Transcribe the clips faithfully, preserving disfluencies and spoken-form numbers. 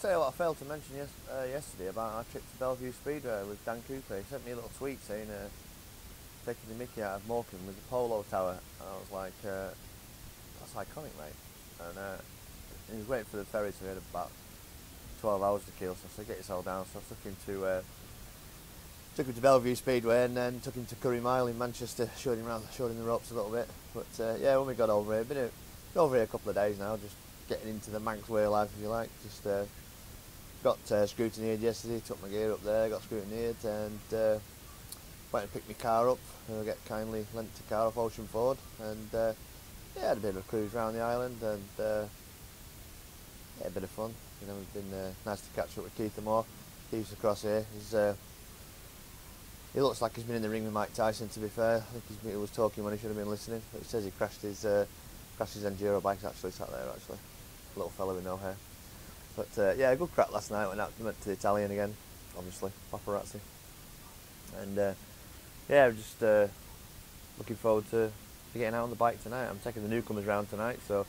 tell you what I failed to mention yes, uh, yesterday about our trip to Bellevue Speedway with Dan Cooper. He sent me a little tweet saying uh, taking the mickey out of Morecambe with the polo tower, and I was like, uh, that's iconic, mate. And uh, he was waiting for the ferry, so he had about twelve hours to kill, so I said, get yourself down. So I took him to uh, took him to Bellevue Speedway, and then took him to Curry Mile in Manchester, showed him around, showed him the ropes a little bit. But uh, yeah, when we got over here, been, a, been over here a couple of days now, just getting into the Manx way of life, if you like. Just uh, got uh, scrutineered yesterday, took my gear up there, got scrutineered, and uh, went and picked my car up, and I got kindly lent the car off Ocean Ford, and uh, yeah, had a bit of a cruise around the island, and uh, yeah, a bit of fun. You know, it's been uh, nice to catch up with Keith Amor. Keith's across here. He's, uh, he looks like he's been in the ring with Mike Tyson, to be fair. I think he's been, he was talking when he should have been listening. But he says he crashed his uh, crashed his enduro bikes, actually, sat there, actually. Little fella with no hair. But uh, yeah, a good crack last night. Went out went to the Italian again, obviously, paparazzi. And uh, yeah, I'm just uh, looking forward to, to getting out on the bike tonight. I'm taking the newcomers round tonight, so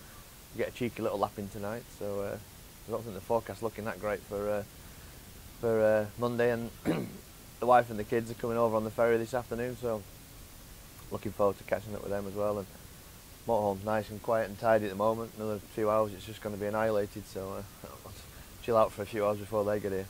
you get a cheeky little lap in tonight. So. Uh, I don't think the forecast's looking that great for uh, for uh, Monday, and the wife and the kids are coming over on the ferry this afternoon, so looking forward to catching up with them as well. And motorhome's nice and quiet and tidy at the moment. Another few hours, it's just going to be annihilated, so uh, chill out for a few hours before they get here.